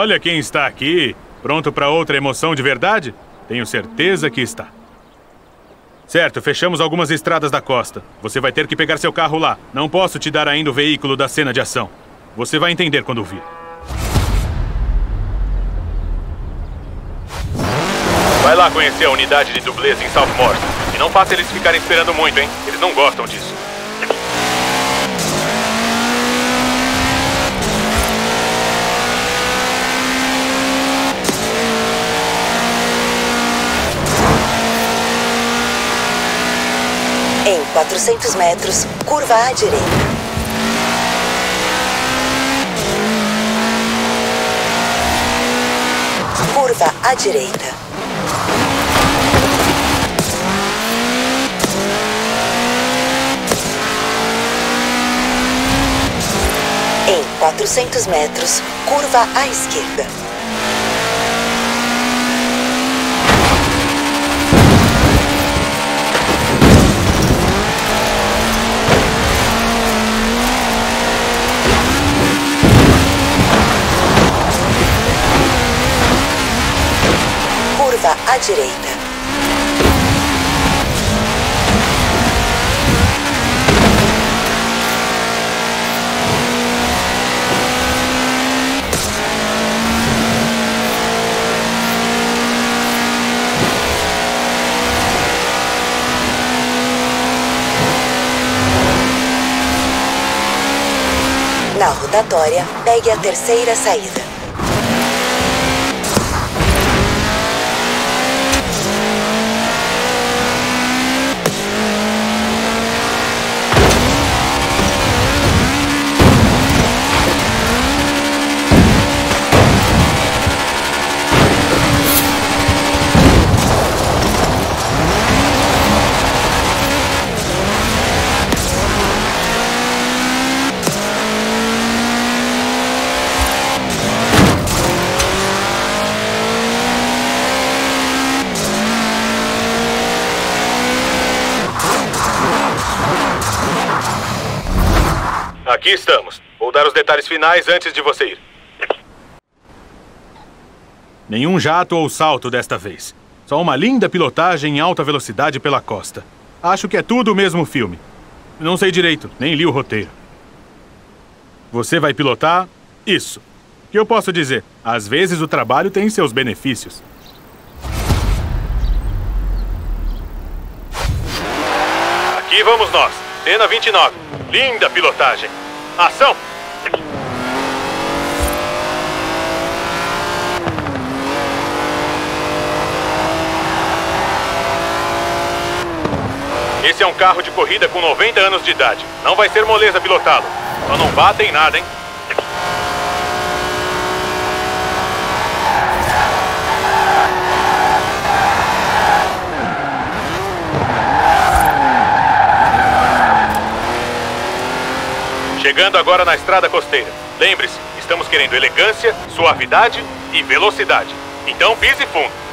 Olha quem está aqui. Pronto para outra emoção de verdade? Tenho certeza que está. Certo, fechamos algumas estradas da costa. Você vai ter que pegar seu carro lá. Não posso te dar ainda o veículo da cena de ação. Você vai entender quando vir. Vai lá conhecer a unidade de dublês em South Morton. E não faça eles ficarem esperando muito, hein? Eles não gostam disso. Em 400 metros, curva à direita. Curva à direita. Em 400 metros, curva à esquerda. À direita. Na rotatória, pegue a terceira saída. Aqui estamos. Vou dar os detalhes finais antes de você ir. Nenhum jato ou salto desta vez. Só uma linda pilotagem em alta velocidade pela costa. Acho que é tudo o mesmo filme. Não sei direito, nem li o roteiro. Você vai pilotar isso. O que eu posso dizer? Às vezes o trabalho tem seus benefícios. Aqui vamos nós. Cena 29. Linda pilotagem. Ação! Esse é um carro de corrida com 90 anos de idade. Não vai ser moleza pilotá-lo. Só não bata em nada, hein? Chegando agora na estrada costeira. Lembre-se, estamos querendo elegância, suavidade e velocidade. Então pise fundo.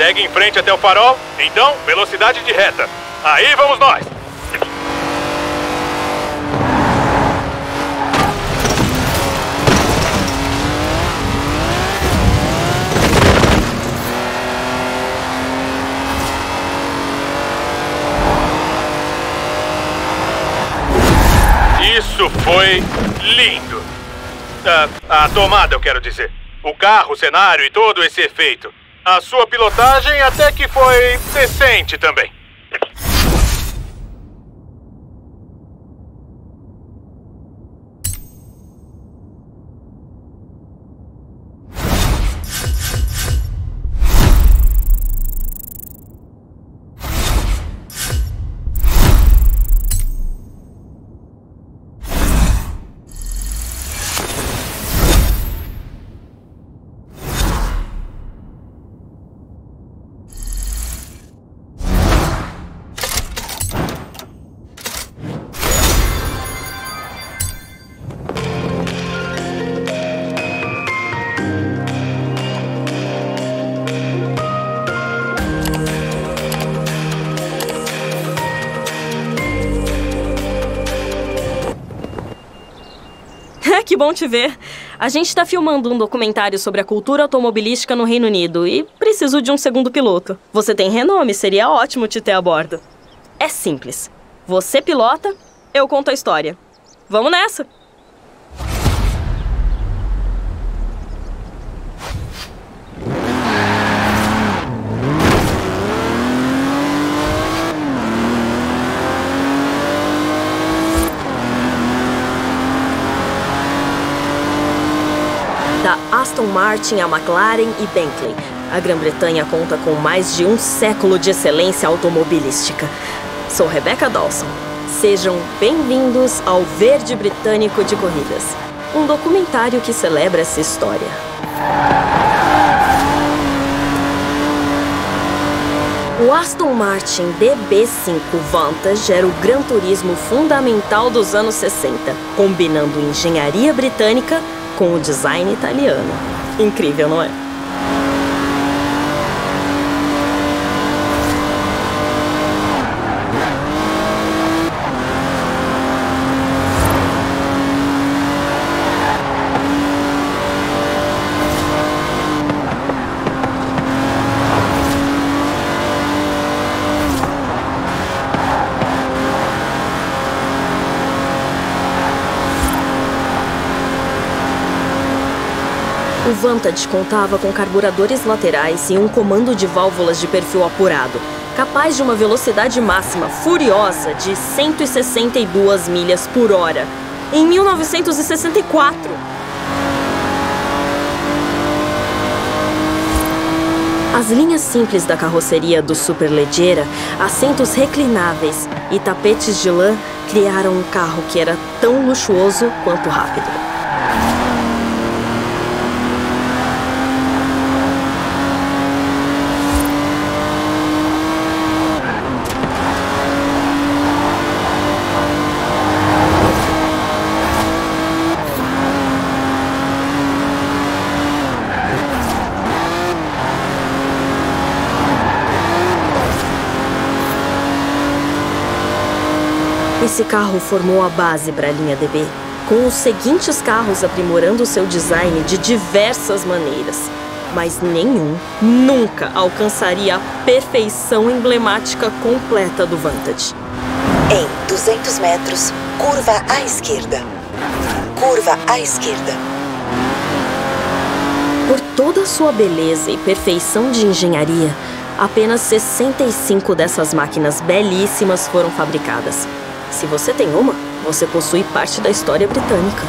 Segue em frente até o farol, então velocidade de reta. Aí vamos nós! Isso foi lindo! A tomada, eu quero dizer. O carro, o cenário e todo esse efeito. A sua pilotagem até que foi decente também. bom te ver. A gente está filmando um documentário sobre a cultura automobilística no Reino Unido e preciso de um segundo piloto. Você tem renome, seria ótimo te ter a bordo. É simples. Você pilota, eu conto a história. Vamos nessa! Aston Martin, a McLaren e Bentley. A Grã-Bretanha conta com mais de um século de excelência automobilística. Sou Rebecca Dawson. Sejam bem-vindos ao Verde Britânico de Corridas, um documentário que celebra essa história. O Aston Martin DB5 Vantage era o Gran Turismo fundamental dos anos 60, combinando engenharia britânica com o design italiano. Incrível, não é? O Vantage contava com carburadores laterais e um comando de válvulas de perfil apurado, capaz de uma velocidade máxima furiosa de 162 milhas por hora, em 1964. As linhas simples da carroceria do Superleggera, assentos reclináveis e tapetes de lã criaram um carro que era tão luxuoso quanto rápido. Esse carro formou a base para a linha DB, com os seguintes carros aprimorando seu design de diversas maneiras. Mas nenhum nunca alcançaria a perfeição emblemática completa do Vantage. Em 200 metros, curva à esquerda. Curva à esquerda. Por toda a sua beleza e perfeição de engenharia, apenas 65 dessas máquinas belíssimas foram fabricadas. Se você tem uma, você possui parte da história britânica.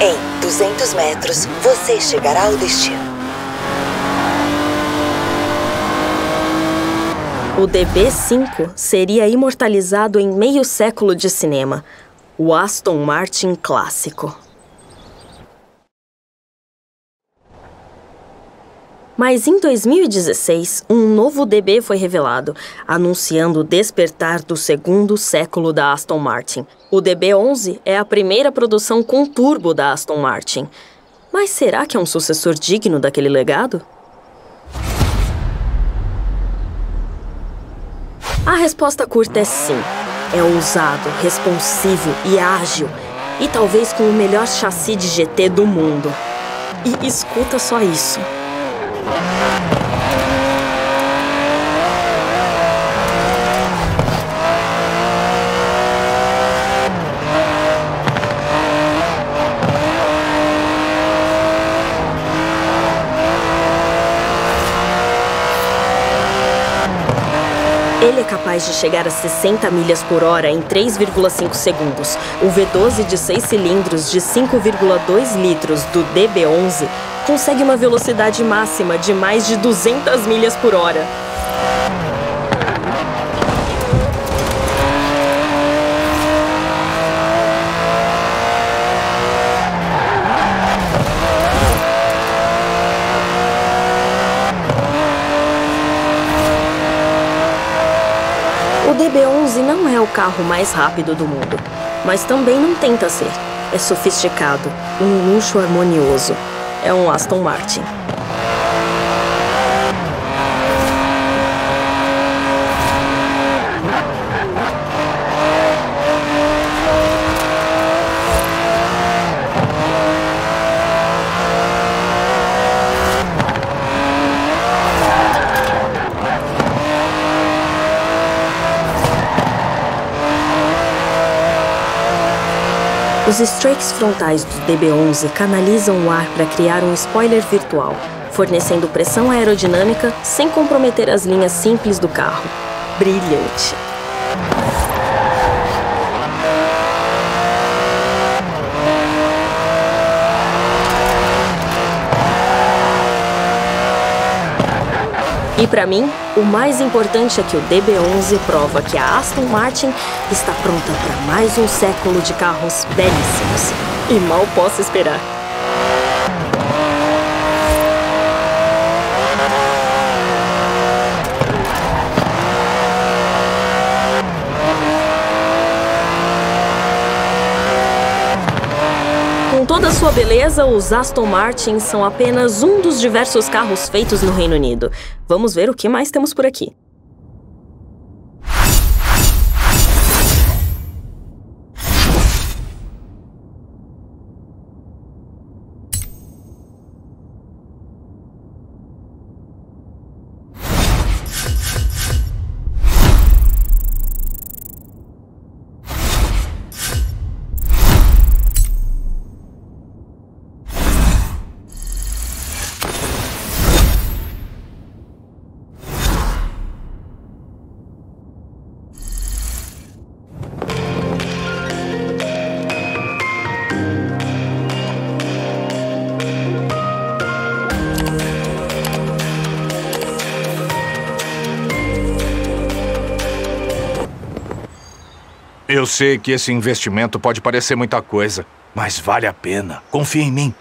Em 200 metros, você chegará ao destino. O DB5 seria imortalizado em meio século de cinema, o Aston Martin clássico. Mas em 2016, um novo DB foi revelado, anunciando o despertar do segundo século da Aston Martin. O DB11 é a primeira produção com turbo da Aston Martin. Mas será que é um sucessor digno daquele legado? A resposta curta é sim. É ousado, responsivo e ágil. E talvez com o melhor chassi de GT do mundo. E escuta só isso. Ele é capaz de chegar a 60 milhas por hora em 3,5 segundos. O V12 de 6 cilindros de 5,2 litros do DB11 consegue uma velocidade máxima de mais de 200 milhas por hora. O DB11 não é o carro mais rápido do mundo, mas também não tenta ser. É sofisticado, um luxo harmonioso. É um Aston Martin. Os strakes frontais do DB11 canalizam o ar para criar um spoiler virtual, fornecendo pressão aerodinâmica sem comprometer as linhas simples do carro. Brilhante! E para mim, o mais importante é que o DB11 prova que a Aston Martin está pronta para mais um século de carros belíssimos. E mal posso esperar. Com toda a sua beleza, os Aston Martin são apenas um dos diversos carros feitos no Reino Unido. Vamos ver o que mais temos por aqui. Eu sei que esse investimento pode parecer muita coisa, mas vale a pena. Confia em mim.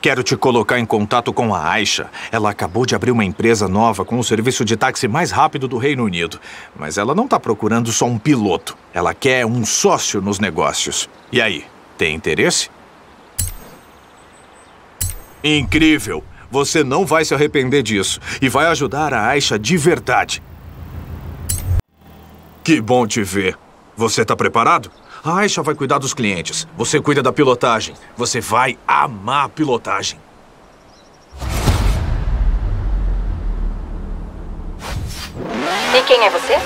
Quero te colocar em contato com a Aisha. Ela acabou de abrir uma empresa nova com o serviço de táxi mais rápido do Reino Unido. Mas ela não está procurando só um piloto. Ela quer um sócio nos negócios. E aí, tem interesse? Incrível! Você não vai se arrepender disso. E vai ajudar a Aisha de verdade. Que bom te ver. Você tá preparado? A Aisha vai cuidar dos clientes. Você cuida da pilotagem. Você vai amar a pilotagem. E quem é você?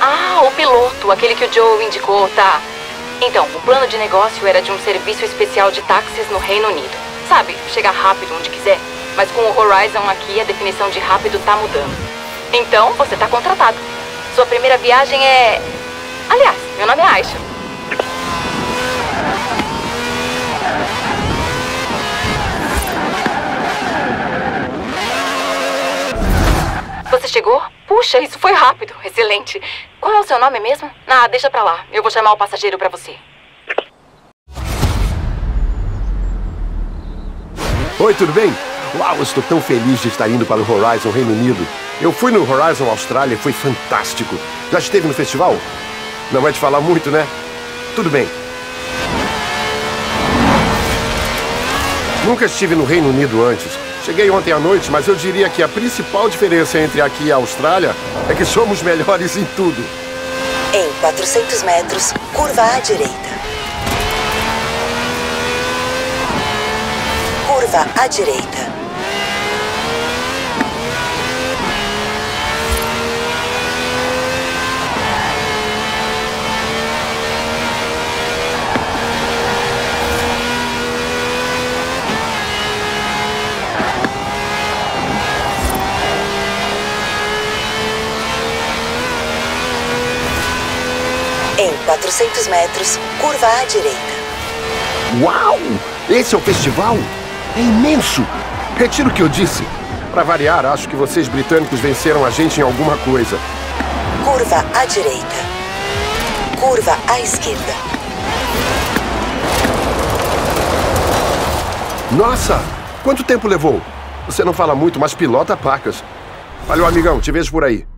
Ah, o piloto, aquele que o Joe indicou, tá. Então, o plano de negócio era de um serviço especial de táxis no Reino Unido. Sabe, chegar rápido onde quiser. Mas com o Horizon aqui, a definição de rápido tá mudando. Então, você tá contratado. Sua primeira viagem é... Aliás, meu nome é Aisha. Você chegou? Puxa, isso foi rápido. Excelente. Qual é o seu nome mesmo? Ah, deixa pra lá. Eu vou chamar o passageiro pra você. Oi, tudo bem? Uau, estou tão feliz de estar indo para o Horizon Reino Unido. Eu fui no Horizon Austrália e foi fantástico. Já esteve no festival? Não é de falar muito, né? Tudo bem. Nunca estive no Reino Unido antes. Cheguei ontem à noite, mas eu diria que a principal diferença entre aqui e a Austrália é que somos melhores em tudo. Em 400 metros, curva à direita. Curva à direita. Em 400 metros, curva à direita. Uau! Esse é o festival? É imenso! Retiro o que eu disse. Para variar, acho que vocês britânicos venceram a gente em alguma coisa. Curva à direita. Curva à esquerda. Nossa! Quanto tempo levou? Você não fala muito, mas pilota pacas. Valeu, amigão. Te vejo por aí.